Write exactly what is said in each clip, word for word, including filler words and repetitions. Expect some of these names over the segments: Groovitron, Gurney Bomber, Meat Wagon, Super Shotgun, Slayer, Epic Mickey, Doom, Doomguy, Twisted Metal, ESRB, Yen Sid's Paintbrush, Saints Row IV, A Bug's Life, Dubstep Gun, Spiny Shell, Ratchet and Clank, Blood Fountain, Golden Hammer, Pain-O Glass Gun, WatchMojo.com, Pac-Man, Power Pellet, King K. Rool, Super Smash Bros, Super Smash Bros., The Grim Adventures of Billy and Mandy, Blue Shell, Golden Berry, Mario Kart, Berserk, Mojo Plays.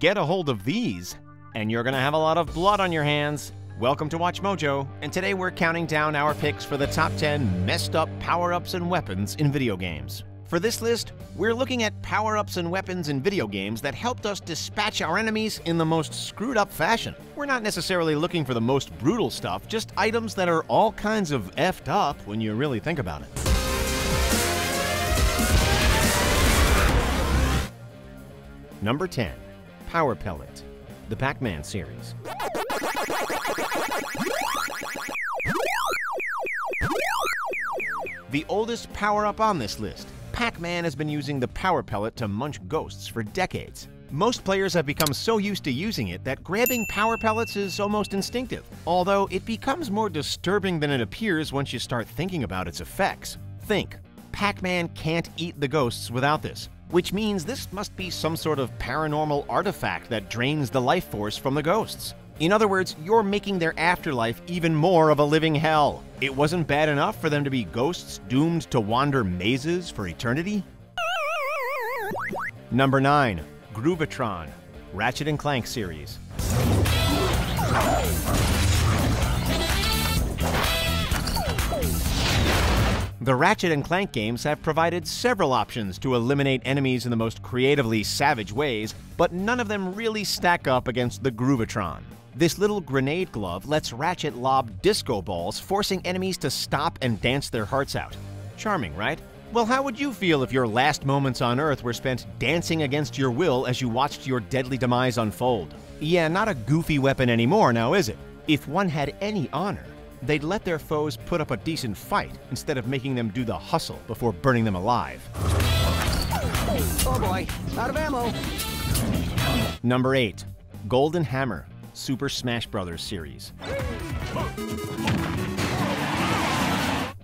Get a hold of these, and you're gonna have a lot of blood on your hands. Welcome to Watch Mojo, and today we're counting down our picks for the top ten messed up power-ups and weapons in video games. For this list, we're looking at power-ups and weapons in video games that helped us dispatch our enemies in the most screwed-up fashion. We're not necessarily looking for the most brutal stuff, just items that are all kinds of effed up when you really think about it. Number ten. Power Pellet, the Pac-Man series. The oldest power-up on this list, Pac-Man has been using the Power Pellet to munch ghosts for decades. Most players have become so used to using it that grabbing Power Pellets is almost instinctive, although it becomes more disturbing than it appears once you start thinking about its effects. Think, Pac-Man can't eat the ghosts without this, which means this must be some sort of paranormal artifact that drains the life force from the ghosts. In other words, you're making their afterlife even more of a living hell. It wasn't bad enough for them to be ghosts doomed to wander mazes for eternity? Number nine. Groovitron, Ratchet and Clank series. The Ratchet and Clank games have provided several options to eliminate enemies in the most creatively savage ways, but none of them really stack up against the Groovitron. This little grenade glove lets Ratchet lob disco balls, forcing enemies to stop and dance their hearts out. Charming, right? Well, how would you feel if your last moments on Earth were spent dancing against your will as you watched your deadly demise unfold? Yeah, not a goofy weapon anymore, now is it? If one had any honor, they'd let their foes put up a decent fight instead of making them do the hustle before burning them alive. Oh boy, out of ammo! Number eight. Golden Hammer, Super Smash Bros. Series.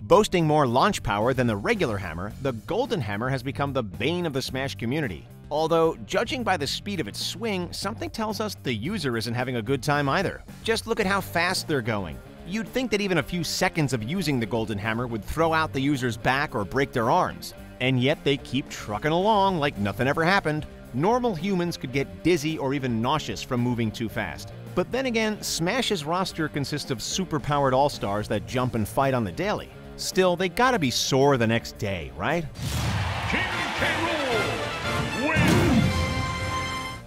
Boasting more launch power than the regular hammer, the Golden Hammer has become the bane of the Smash community. Although, judging by the speed of its swing, something tells us the user isn't having a good time either. Just look at how fast they're going. You'd think that even a few seconds of using the Golden Hammer would throw out the user's back or break their arms. And yet they keep trucking along like nothing ever happened. Normal humans could get dizzy or even nauseous from moving too fast. But then again, Smash's roster consists of super-powered all-stars that jump and fight on the daily. Still, they gotta be sore the next day, right? King K. Rool wins!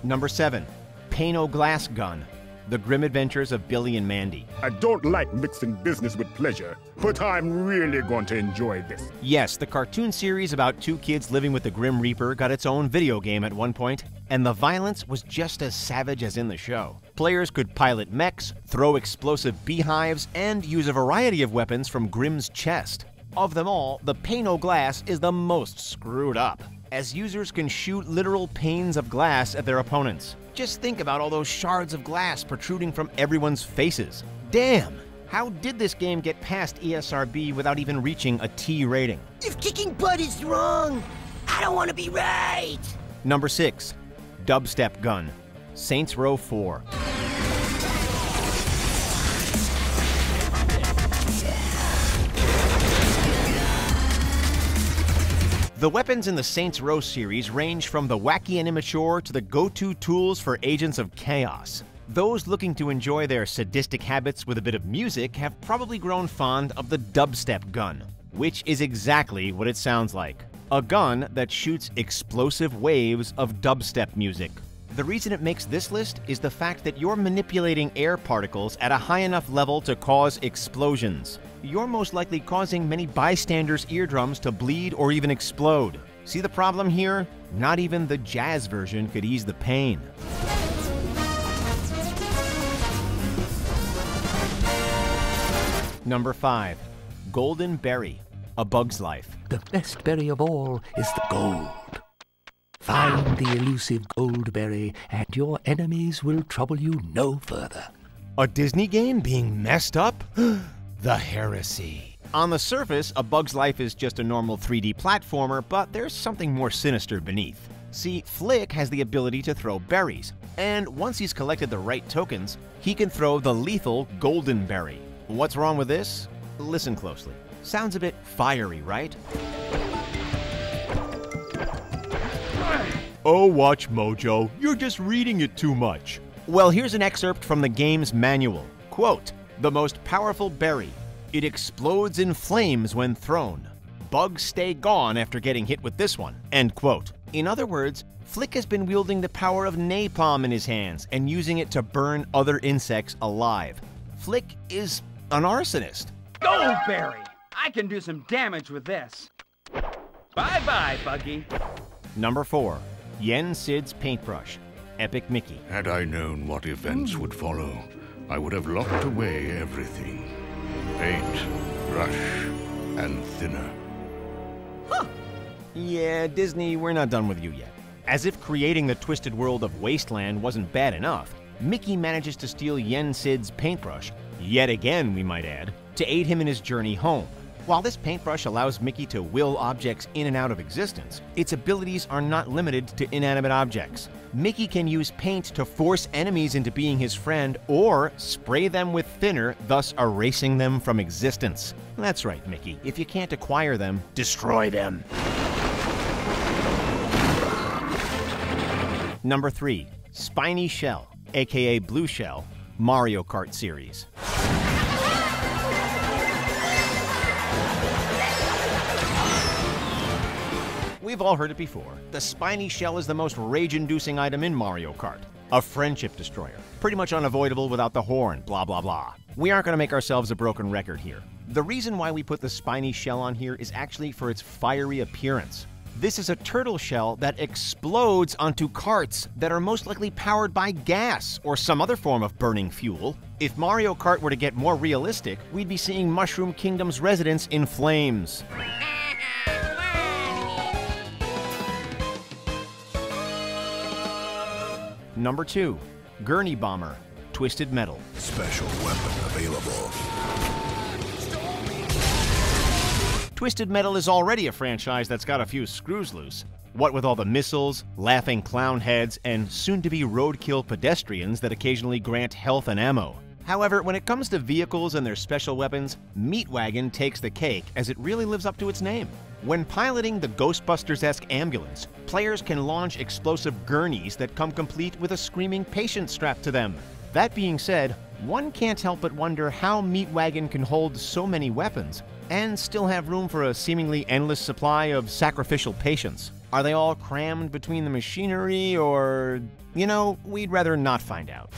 Number seven. Pain-O Glass Gun, The Grim Adventures of Billy and Mandy. I don't like mixing business with pleasure, but I'm really going to enjoy this. Yes, the cartoon series about two kids living with the Grim Reaper got its own video game at one point, and the violence was just as savage as in the show. Players could pilot mechs, throw explosive beehives, and use a variety of weapons from Grim's chest. Of them all, the Pain-O Glass is the most screwed up, as users can shoot literal panes of glass at their opponents. Just think about all those shards of glass protruding from everyone's faces. Damn! How did this game get past E S R B without even reaching a T rating? If kicking butt is wrong, I don't want to be right! Number six. Dubstep Gun, Saints Row four. The weapons in the Saints Row series range from the wacky and immature to the go-to tools for agents of chaos. Those looking to enjoy their sadistic habits with a bit of music have probably grown fond of the dubstep gun, which is exactly what it sounds like. A gun that shoots explosive waves of dubstep music. The reason it makes this list is the fact that you're manipulating air particles at a high enough level to cause explosions. You're most likely causing many bystanders' eardrums to bleed or even explode. See the problem here? Not even the jazz version could ease the pain. Number five. Golden Berry, A Bug's Life. The best berry of all is the gold. Find the elusive gold berry, and your enemies will trouble you no further. A Disney game being messed up? The heresy. On the surface, A Bug's Life is just a normal three D platformer, but there's something more sinister beneath. See, Flick has the ability to throw berries, and once he's collected the right tokens, he can throw the lethal Golden Berry. What's wrong with this? Listen closely. Sounds a bit fiery, right? Oh, Watch Mojo, you're just reading it too much. Well, here's an excerpt from the game's manual. Quote, "The most powerful berry. It explodes in flames when thrown. Bugs stay gone after getting hit with this one." End quote. In other words, Flick has been wielding the power of napalm in his hands and using it to burn other insects alive. Flick is an arsonist. Gold berry! I can do some damage with this. Bye-bye, Buggy. Number four. Yen Sid's Paintbrush, Epic Mickey. Had I known what events would follow, I would have locked away everything. Paint, brush, and thinner. Huh. Yeah, Disney, we're not done with you yet. As if creating the twisted world of Wasteland wasn't bad enough, Mickey manages to steal Yen Sid's paintbrush, yet again we might add, to aid him in his journey home. While this paintbrush allows Mickey to will objects in and out of existence, its abilities are not limited to inanimate objects. Mickey can use paint to force enemies into being his friend or spray them with thinner, thus erasing them from existence. That's right, Mickey. If you can't acquire them, destroy them. Number three. Spiny Shell, aka Blue Shell, Mario Kart series. We've all heard it before. The Spiny Shell is the most rage-inducing item in Mario Kart. A friendship destroyer. Pretty much unavoidable without the horn, blah, blah, blah. We aren't going to make ourselves a broken record here. The reason why we put the Spiny Shell on here is actually for its fiery appearance. This is a turtle shell that explodes onto carts that are most likely powered by gas or some other form of burning fuel. If Mario Kart were to get more realistic, we'd be seeing Mushroom Kingdom's residents in flames. Number two, Gurney Bomber, Twisted Metal. Special weapon available. Twisted Metal is already a franchise that's got a few screws loose. What with all the missiles, laughing clown heads, and soon-to-be roadkill pedestrians that occasionally grant health and ammo. However, when it comes to vehicles and their special weapons, Meat Wagon takes the cake as it really lives up to its name. When piloting the Ghostbusters-esque ambulance, players can launch explosive gurneys that come complete with a screaming patient strapped to them. That being said, one can't help but wonder how Meat Wagon can hold so many weapons and still have room for a seemingly endless supply of sacrificial patients. Are they all crammed between the machinery or... You know, we'd rather not find out.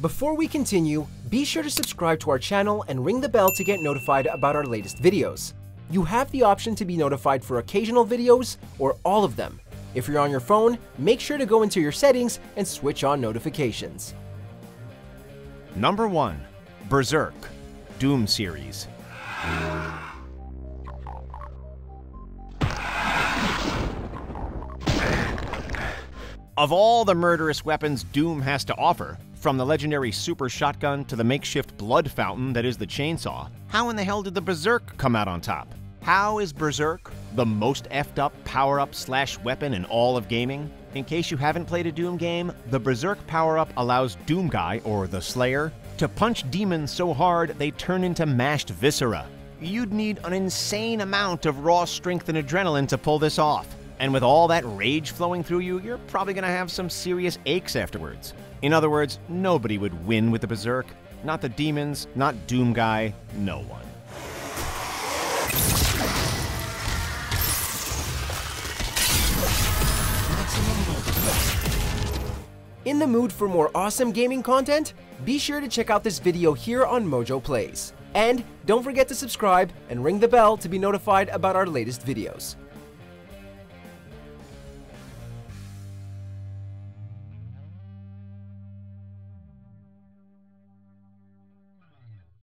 Before we continue, be sure to subscribe to our channel and ring the bell to get notified about our latest videos. You have the option to be notified for occasional videos or all of them. If you're on your phone, make sure to go into your settings and switch on notifications. Number one. Berserk, Doom series. Of all the murderous weapons Doom has to offer, from the legendary Super Shotgun to the makeshift Blood Fountain that is the chainsaw, how in the hell did the Berserk come out on top? How is Berserk the most effed up power-up slash weapon in all of gaming? In case you haven't played a Doom game, the Berserk power-up allows Doomguy, or the Slayer, to punch demons so hard they turn into mashed viscera. You'd need an insane amount of raw strength and adrenaline to pull this off. And with all that rage flowing through you, you're probably gonna have some serious aches afterwards. In other words, nobody would win with the Berserk. Not the demons, not Doomguy, no one. In the mood for more awesome gaming content? Be sure to check out this video here on Mojo Plays. And don't forget to subscribe and ring the bell to be notified about our latest videos.